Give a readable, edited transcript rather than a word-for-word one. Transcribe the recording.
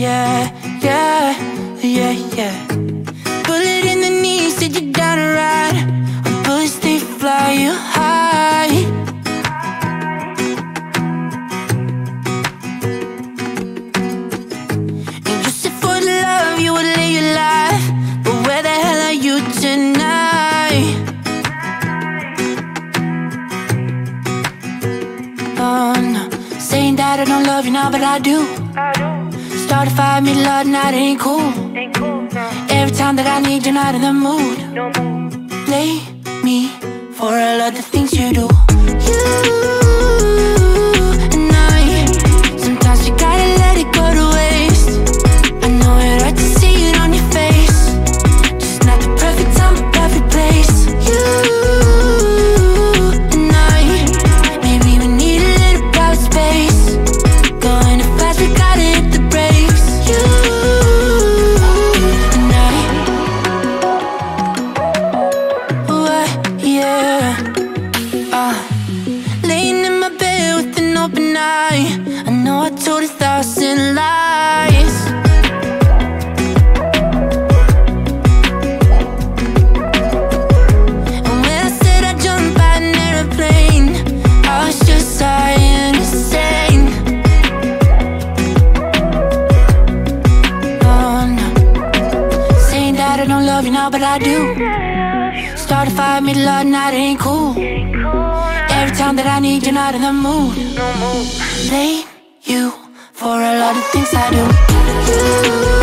yeah, yeah, yeah, yeah. Bullet in the knee, said you're down to ride. When bullets, they fly you high. And you said for love you would lay your life, but where the hell are you tonight? Oh no, saying that I don't love you now, but I do. Start a fight, me love, now that ain't cool. Every time that I need you, not in the mood. Play me for all of the things you do. You and I, sometimes you gotta let it go to waste. I know it hurts to see it on your face. Just not the perfect time, but perfect place. You and I, maybe we need a little private space. Going too fast, we gotta hit the brakes. You. I know I told 1,000 lies. And when I said I'd jump out an airplane, I was just high and insane. Oh no, saying that I don't love you now, but I do. Start a fight, me love, now that ain't cool. Every time that I need you, not in the mood. Blame you for a lot of things I do.